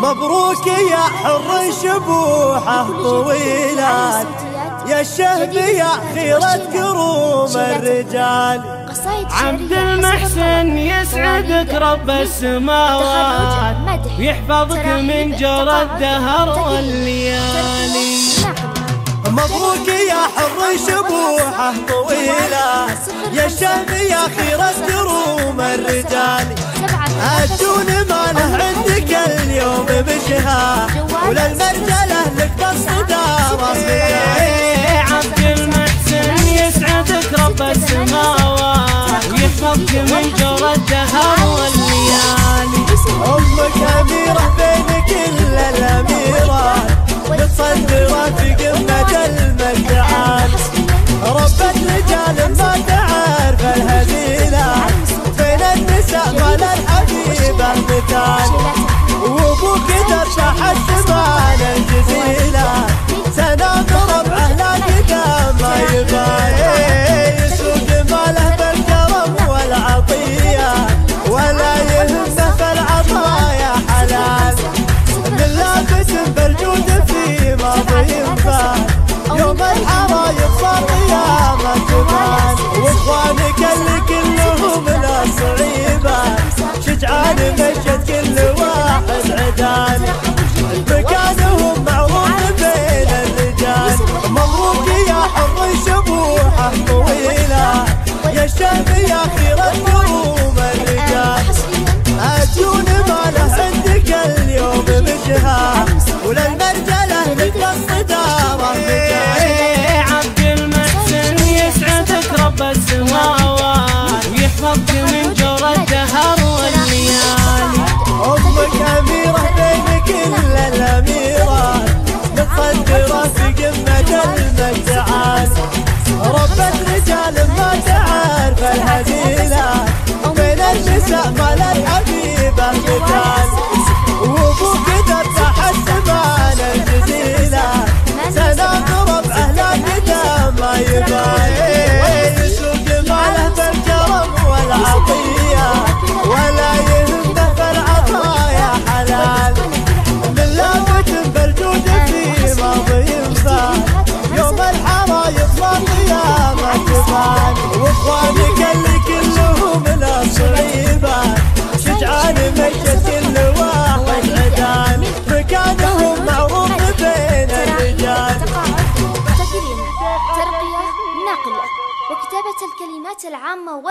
مبروك يا حر شبوحه طويلات يا الشهد يا خيرة كروم الرجال. عبدالمحسن يسعدك رب السماوات ويحفظك من جرى الدهر والليالي. مبروك يا حر شبوحه طويلة يا الشهد يا خيرة كروم الرجال. هالجون ما له عندك اليوم بشهاء وللمرجله لك بس دار عبدالمحسن يسعدك رب السماوات ويحفظك من جرى الدهر والليالي. امك اميره بين كل الاميرات متصدره في قمه المجدعات ربة رجال ما تعرف الهزيلات بين النساء مال الحبيبه مثال. وابوك ترشح الزمان الجزيله سنه بربع اهلاك ما يبالي يسود ماله بالكرم والعطيه ولا يهمه في العطايا حلال. من لابس بالجود في ماضي ينفال يوم الحرايق صار قيامه تبان. واخوانك اللي كلهم ناس صعيبه شجعان مشت كل واحد عدان مكانهم معروف بين الرجال. مبروك يا حر شبوحه طويله يا الشهد يا خيرة كروم الرجال. عجون ما له عندك اليوم بجهه وللمرجله لك بس داره مجال. عبدالمحسن يسعدك رب السماوات ويحفظك من جرى الدهر والليالي. امك اميره بين كل الاميرات متصدره في قمه المجدعات ربة رجال ما تعرف الهزيلات بين النساء مال الحبيبه مثال. وابوك ترتاح الزمان الجزيله سلام ربع اهلاك ما يبالي يسوق ماله بالكرم والعطيه ولا يهمه في العطايا حلال. من لافت بالجود في ماضي ينفال يوم الحرايق صار قيامه تبان. واخوانك اللي كلهم ناس صعيبه شجعان مشت كل واحد عدان مكانهم معروف بين الرجال. ترقية نقل وكتابة الكلمات العامة